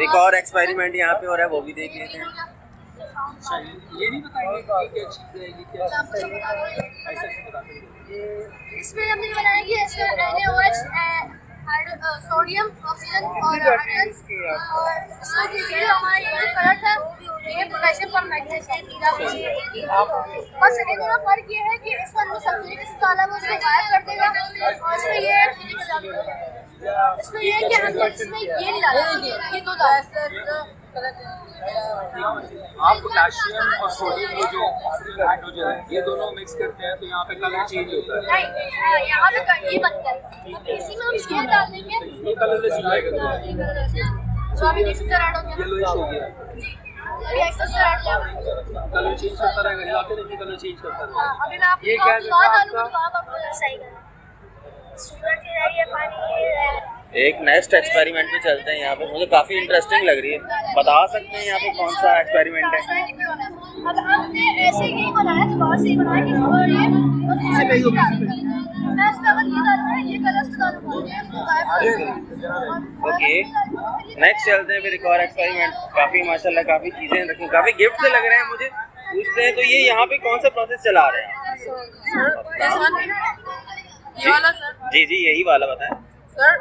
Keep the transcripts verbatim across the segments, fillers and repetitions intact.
एक और एक्सपेरिमेंट यहाँ पे हो रहा है, वो भी देख लेते हैं। ये नहीं बताएंगे क्या चीज़ है, ये क्या ऐसा बताएंगे। इसमें हमने बनाया कि इसमें N A O H sodium oxygen और हमारे ये पोटेशियम और मैग्नीशियम। और सेकेंड का फर्क ये है कि इसमें हम सब्जी किसी ताला में उसको गायब कर देगा। और इसमें ये इसमें ये है कि हम इसमें ये नहीं डालेंगे, ये दो आप पोटेशियम और सोडियम को जो ऑक्सीजन हाइड्रोजन है ये दोनों मिक्स करते हैं तो यहाँ पे कलर चेंज होता है। नहीं, यहाँ पे कलर ये बनता है, इसी में हम शेयर डाल देंगे, ये कलरलेस हो जाएगा। जो अभी देख सकते हैं येलोइश हो गया, ये excess red level colour change होता रहेगा, हिलाते रहेंगे कलर चेंज करता रहेगा। अभी मैं आपको क्या डालूंगा तो आप आपको सही करना। सूरज ये है, ये पानी है। एक नेक्स्ट एक्सपेरिमेंट पे चलते हैं। यहाँ पे मुझे काफी इंटरेस्टिंग लग रही है, बता सकते हैं यहाँ पे कौन सा एक्सपेरिमेंट है? अब हमने ऐसे ही बनाया, दोबारा से बनाया कि और ये इससे कहीं ऊपर मैं इसका बन गया है, ये कलर्स डालूंगा। ओके, नेक्स्ट चलते हैं फिर एक और एक्सपेरिमेंट। काफी माशाल्लाह काफी चीजें रखी, काफी गिफ्ट लग रहे हैं मुझे। पूछते हैं तो ये यहाँ पे कौन सा प्रोसेस चला रहे हैं? जी जी यही वाला बताएं sir.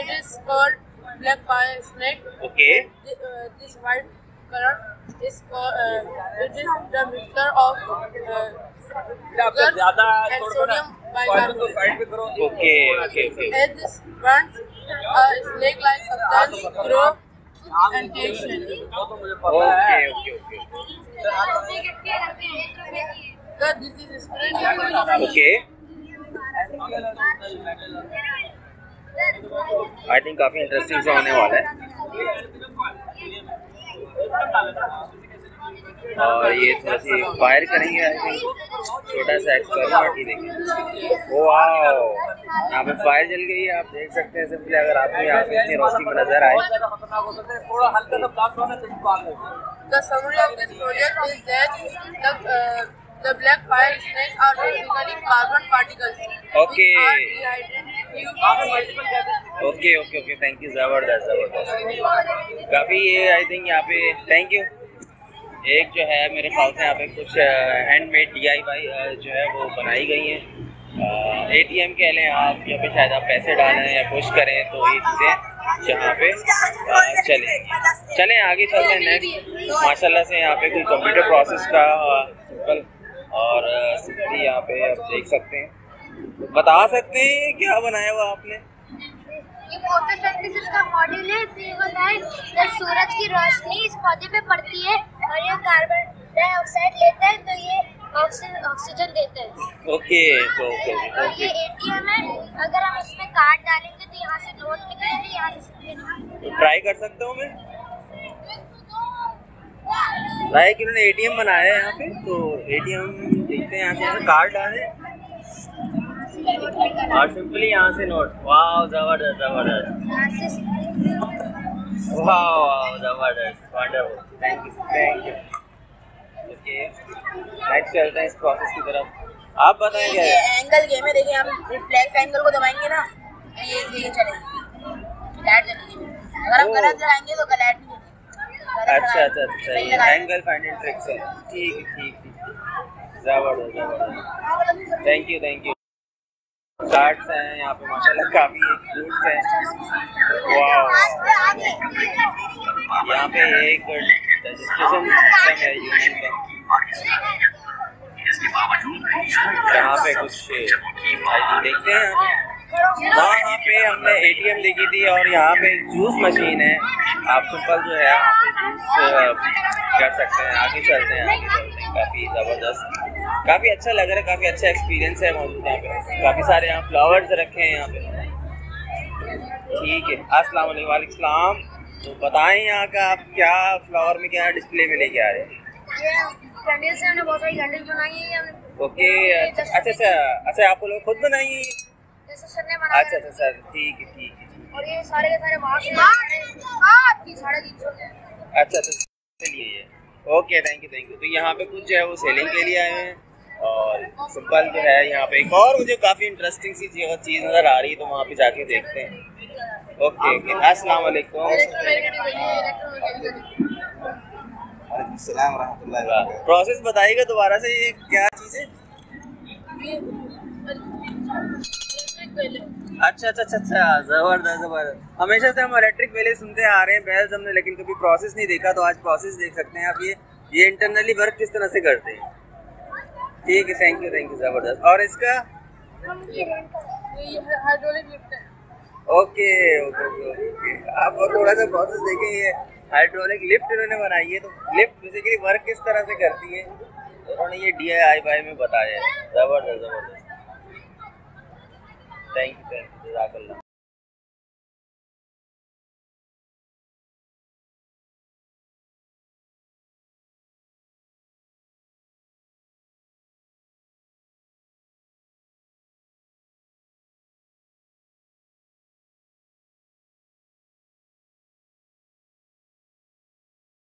It is called black fire snake. Okay. This, uh, this white color is called. Uh, it is the mixture of sugar uh, and sodium bicarbonate. Okay, okay, okay. As this burns, a snake-like substance grows and takes shape. Okay, okay, okay. So this is sprayed. Okay. I think काफ़ी interesting से होने वाला है। और ये थोड़ा C fire करेंगे, I think छोटा सा एक्सपेरिमेंट ही देखेंगे। ओ वाह, यहाँ पे फायर जल गई है, आप देख सकते हैं। सिंपली अगर आपको यहाँ पे इतनी रोशनी में नजर आए। The black fire snakes are basically carbon particles. Okay. Okay, okay, okay. Thank you. जबरदस्त, जबरदस्त। काफी ये आई थिंक यहाँ पे थैंक यू। एक जो है मेरे ख्याल से यहाँ पे कुछ हैंडमेड डी आई वाई जो है वो बनाई गई हैं। ए टी एम कह लें आप, यहाँ पे शायद आप पैसे डालें या पुश करें तो ये चीज़ें जहाँ पे चले चलें आगे चलते हैं। नेक्स्ट माशाल्लाह से यहाँ पे कोई कंप्यूटर प्रोसेस का सिंपल और सिंपली यहाँ पे आप देख सकते हैं। बता सकते हैं क्या बनाया हुआ आपने? ये फोटोसिंथेसिस का मॉड्यूल है। ये बताएं जब सूरज की रोशनी इस पौधे पे पड़ती है और ये कार्बन डाइऑक्साइड लेता है तो ये ऑक्सीजन देता है। ओके, तो ये ए टी एम है, अगर हम इसमें कार्ड डालेंगे तो यहाँ से नोट निकलेंगे, यहाँ से। ट्राई कर सकता हूँ मैं, लाइक इन्होंने ए टी एम बनाया है यहाँ पे, तो ए टी एम देखते हैं। यहाँ से हम कार्ड डालें और सिंपली यहाँ से नोट। वाह जबरदस्त, जबरदस्त, वाह जबरदस्त, wonderful. Thank you, thank you. Next चलते हैं इस प्रोसेस की तरफ। आप बताएं क्या है? एंगल गेम है, देखिए हम रिफ्लेक्स एंगल को दबाएंगे ना, ये ये चलेगी लाइट जलेगी। अगर आप गलत दबाएंगे तो लाइट नहीं जलेगी। अच्छा अच्छा अच्छा, एंगल फाइंडिंग ट्रिक्स है। ठीक ठीक ठीक, जबरदस्त। Thank you, thank you. Cards हैं यहाँ पे माशाल्लाह काफ़ी, एक फ्रूट्स हैं। वाह, यहाँ पे एक रजिस्ट्रेशन सिस्टम है यूनियन का, यहाँ पे कुछ देखते हैं। वहाँ पे हमने ए टी एम देखी थी और यहाँ पे एक जूस मशीन है, आप सिंपल जो है यहाँ पे जूस कर सकते हैं। आगे चलते हैं, आगे चलते हैं। काफ़ी ज़बरदस्त, काफ़ी अच्छा लग रहा है, काफ़ी अच्छा एक्सपीरियंस है मौजूद यहाँ पे। काफ़ी सारे यहाँ फ्लावर्स रखे हैं यहाँ पे। ठीक है, अस्सलाम वालेकुम। तो बताएं यहाँ का आप क्या फ्लावर में क्या डिस्प्ले में लेके आ रहे हैं? कैंडल्स से हमने बहुत सारी कैंडल्स बनाई है। ओके, अच्छा अच्छा अच्छा, आप लोग खुद बनाई है? जैसे सर ने बनाया। अच्छा अच्छा सर, ठीक है ठीक है। और ये सारे के सारे मार्क्स हैं साढ़े तीन सौ के। अच्छा अच्छा, चलिए ये okay, thank you thank you. तो यहाँ पे कुछ जो है वो सेलिंग के लिए आए हैं और सिंपल जो है यहाँ पे एक और मुझे काफ़ी इंटरेस्टिंग सी चीज़ नज़र आ रही है, तो वहाँ पे जाके देखते हैं। ओके, अस्सलाम वालेकुम। अस्सलाम रहमतुल्लाहि व बरकातहू। प्रोसेस बताइएगा दोबारा से, ये क्या चीज़ है? अच्छा अच्छा अच्छा अच्छा जबरदस्त जबरदस्त। हमेशा से हम इलेक्ट्रिक वेले सुनते आ रहे हैं, बेल्स हमने, लेकिन कभी प्रोसेस नहीं देखा, तो आज प्रोसेस देख सकते हैं आप। ये ये इंटरनली वर्क किस तरह से करते हैं? ठीक है, थैंक यू थैंक यू जबरदस्त। और इसका हाइड्रोलिक लिफ्ट है। ओके ओके ओके, आप थोड़ा सा प्रोसेस देखें। ये हाइड्रोलिक लिफ्ट इन्होंने बनाई है, तो लिफ्ट बेसिकली वर्क किस तरह से करती है उन्होंने ये डी आई वाई में बताया है। जबरदस्त जबरदस्त, थैंक यू थैंक यू जजाकल्लाह।